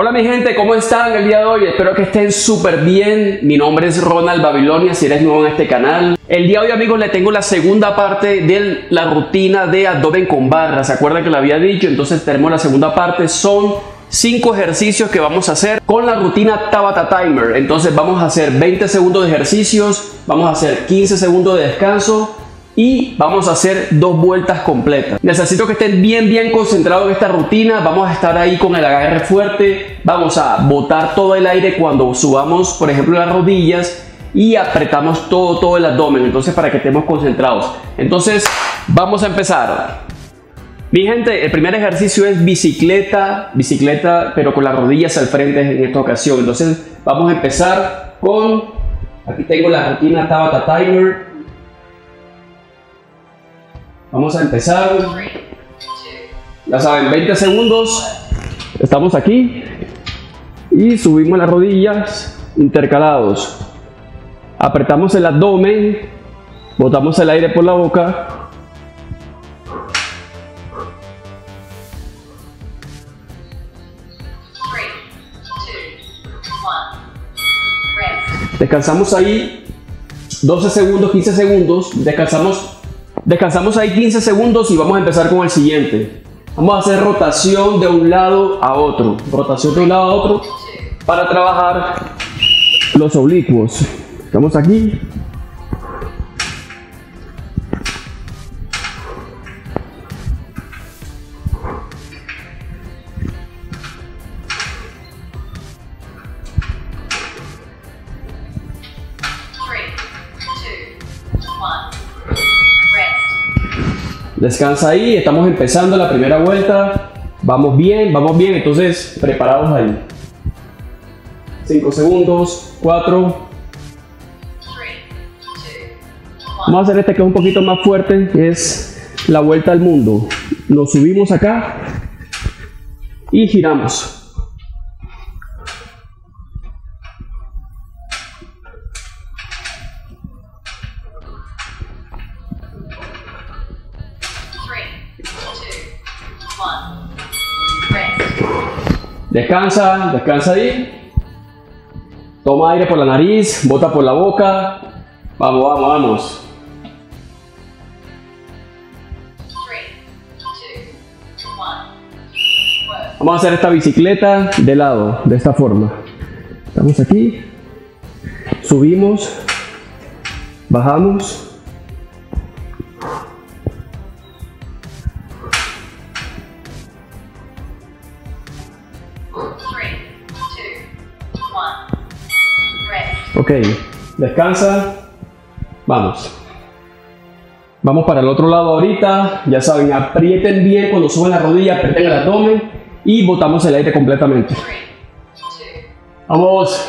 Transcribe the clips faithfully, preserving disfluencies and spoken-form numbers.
Hola mi gente, ¿cómo están el día de hoy? Espero que estén súper bien. Mi nombre es Ronald Babilonia, si eres nuevo en este canal. El día de hoy, amigos, le tengo la segunda parte de la rutina de abdomen con barra. ¿Se acuerdan que lo había dicho? Entonces tenemos la segunda parte. Son cinco ejercicios que vamos a hacer con la rutina Tabata Timer. Entonces vamos a hacer veinte segundos de ejercicios, vamos a hacer quince segundos de descanso y vamos a hacer dos vueltas completas. Necesito que estén bien bien concentrados en esta rutina. Vamos a estar ahí con el agarre fuerte. Vamos a botar todo el aire cuando subamos, por ejemplo, las rodillas, y apretamos todo, todo el abdomen. Entonces, para que estemos concentrados. Entonces, vamos a empezar. Mi gente, el primer ejercicio es bicicleta, bicicleta, pero con las rodillas al frente en esta ocasión. Entonces, vamos a empezar con, aquí tengo la rutina Tabata Timer. Vamos a empezar, ya saben, veinte segundos, estamos aquí y subimos las rodillas intercalados, apretamos el abdomen, botamos el aire por la boca . Descansamos ahí doce segundos, quince segundos, descansamos Descansamos ahí quince segundos y vamos a empezar con el siguiente. Vamos a hacer rotación de un lado a otro, rotación de un lado a otro para trabajar los oblicuos. Estamos aquí. Descansa ahí, estamos empezando la primera vuelta. Vamos bien, vamos bien, entonces preparados ahí. cinco segundos, cuatro. Vamos a hacer este que es un poquito más fuerte, que es la vuelta al mundo. Nos subimos acá y giramos. Descansa, descansa ahí. Toma aire por la nariz, bota por la boca. Vamos, vamos, vamos. Vamos a hacer esta bicicleta de lado, de esta forma. Estamos aquí. Subimos. Bajamos. Ok, descansa, vamos. Vamos para el otro lado ahorita, ya saben, aprieten bien cuando suben la rodilla, aprieten el abdomen y botamos el aire completamente. Vamos.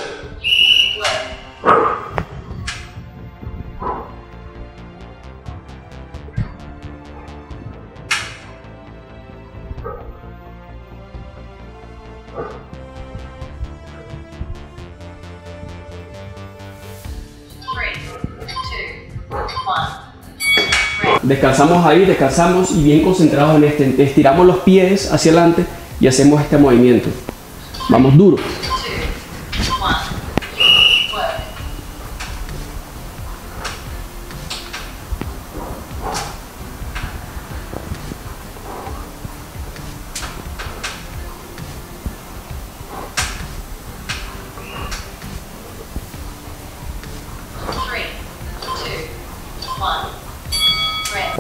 Descansamos ahí, descansamos y bien concentrados en este. Estiramos los pies hacia adelante y hacemos este movimiento. Vamos duro.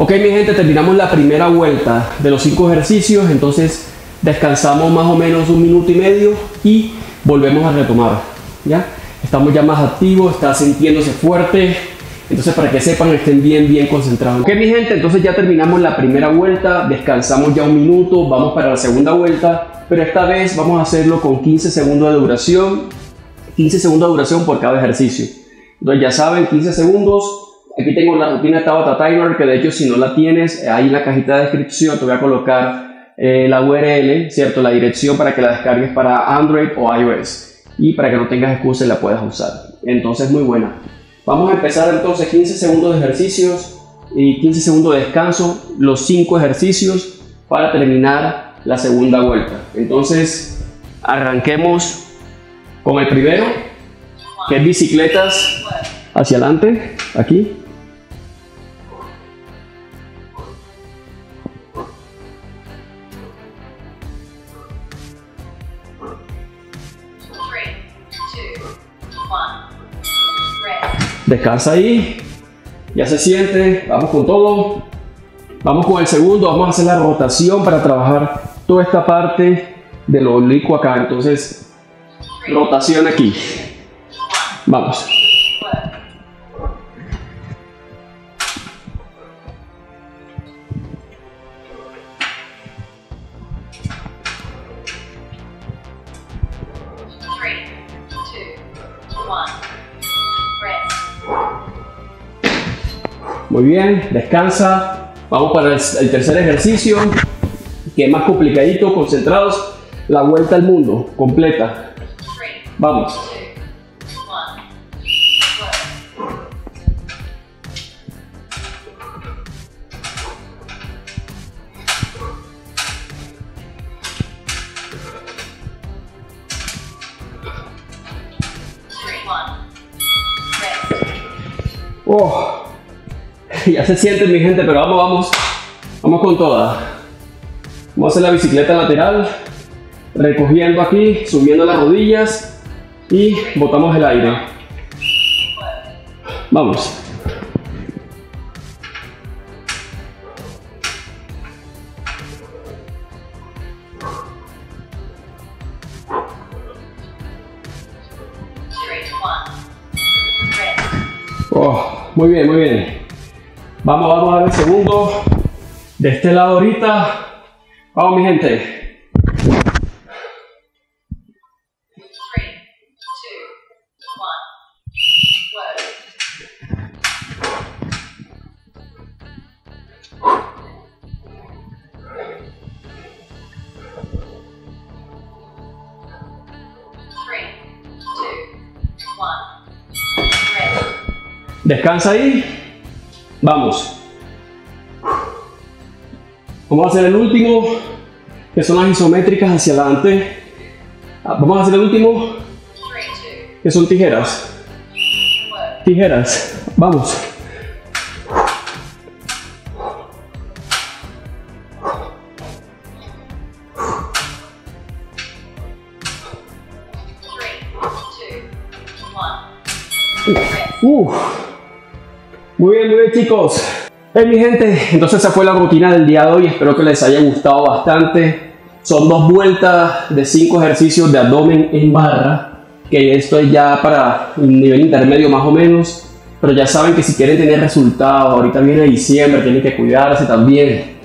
Ok mi gente, terminamos la primera vuelta de los cinco ejercicios, entonces descansamos más o menos un minuto y medio y volvemos a retomar, ¿ya? Estamos ya más activos, está sintiéndose fuerte, entonces para que sepan, estén bien, bien concentrados. Ok mi gente, entonces ya terminamos la primera vuelta, descansamos ya un minuto, vamos para la segunda vuelta, pero esta vez vamos a hacerlo con quince segundos de duración, quince segundos de duración por cada ejercicio. Entonces ya saben, quince segundos. Aquí tengo la rutina Tabata Timer, que de hecho si no la tienes, ahí en la cajita de descripción te voy a colocar eh, la U R L, ¿cierto? La dirección para que la descargues para Android o iOS y para que no tengas excusa y la puedas usar. Entonces, muy buena. Vamos a empezar entonces quince segundos de ejercicios y quince segundos de descanso, los cinco ejercicios para terminar la segunda vuelta. Entonces, Arranquemos con el primero, que es bicicletas hacia adelante, aquí. Descansa ahí, ya se siente, vamos con todo. Vamos con el segundo, vamos a hacer la rotación para trabajar toda esta parte del oblicuo acá. Entonces, rotación aquí. Vamos. Muy bien, descansa. Vamos para el, el tercer ejercicio, que es más complicadito, concentrados. La vuelta al mundo, completa. Vamos. Oh. Ya se siente, mi gente, pero vamos, vamos, vamos con toda. Vamos a hacer la bicicleta lateral, recogiendo aquí, subiendo las rodillas y botamos el aire. Vamos. Oh, muy bien, muy bien. Vamos, vamos a dar el segundo de este lado ahorita. Vamos, mi gente. Descansa ahí. Vamos. Vamos a hacer el último, que son las isométricas hacia adelante. Vamos a hacer el último, que son tijeras. Tijeras. Vamos. Uh, uh. Muy bien, muy bien, chicos. Hey, mi gente, entonces esa fue la rutina del día de hoy. Espero que les haya gustado bastante. Son dos vueltas de cinco ejercicios de abdomen en barra, que esto es ya para un nivel intermedio más o menos. Pero ya saben que si quieren tener resultados, ahorita viene diciembre, tienen que cuidarse también.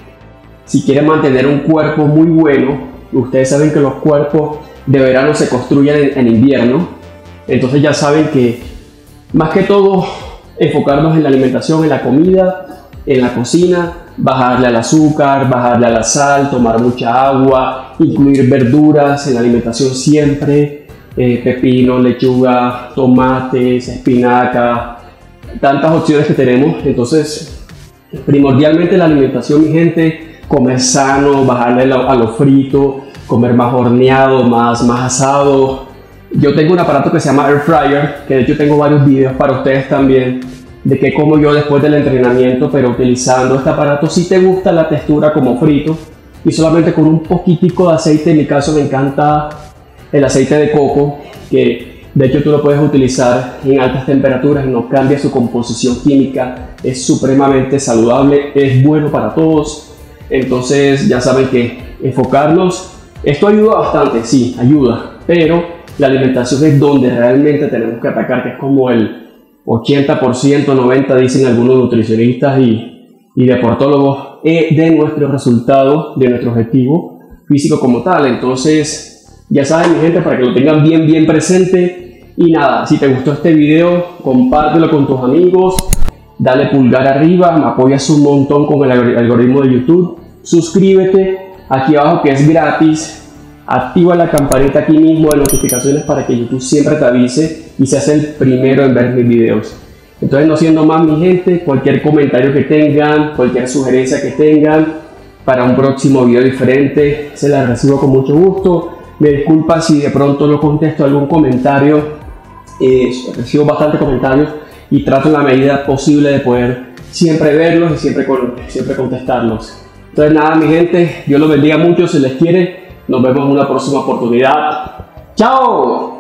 Si quieren mantener un cuerpo muy bueno, ustedes saben que los cuerpos de verano se construyen en, en invierno. Entonces ya saben que más que todo enfocarnos en la alimentación, en la comida, en la cocina, bajarle al azúcar, bajarle a la sal, tomar mucha agua, incluir verduras en la alimentación siempre, eh, pepino, lechuga, tomates, espinaca, tantas opciones que tenemos. Entonces, primordialmente la alimentación, mi gente, comer sano, bajarle a lo frito, comer más horneado, más, más asado. Yo tengo un aparato que se llama Air Fryer, que de hecho tengo varios videos para ustedes también de qué como yo después del entrenamiento, pero utilizando este aparato si te gusta la textura como frito y solamente con un poquitico de aceite. En mi caso me encanta el aceite de coco, que de hecho tú lo puedes utilizar en altas temperaturas, no cambia su composición química, es supremamente saludable, es bueno para todos. Entonces ya saben que enfocarnos, esto ayuda bastante, sí, ayuda, pero la alimentación es donde realmente tenemos que atacar, que es como el ochenta por ciento, noventa por ciento dicen algunos nutricionistas y, y deportólogos, de nuestro resultado, de nuestro objetivo físico como tal. Entonces, ya saben, mi gente, para que lo tengan bien, bien presente. Y nada, si te gustó este video, compártelo con tus amigos, dale pulgar arriba, me apoyas un montón con el algoritmo de YouTube. Suscríbete aquí abajo, que es gratis. Activa la campanita aquí mismo de notificaciones para que YouTube siempre te avise y seas el primero en ver mis videos. Entonces, no siendo más, mi gente, cualquier comentario que tengan, cualquier sugerencia que tengan para un próximo video diferente, se las recibo con mucho gusto. Me disculpa si de pronto no contesto algún comentario. Eh, recibo bastantes comentarios y trato en la medida posible de poder siempre verlos y siempre, con, siempre contestarlos. Entonces nada, mi gente, Dios los bendiga mucho, si les quiere. Nos vemos en una próxima oportunidad. ¡Chao!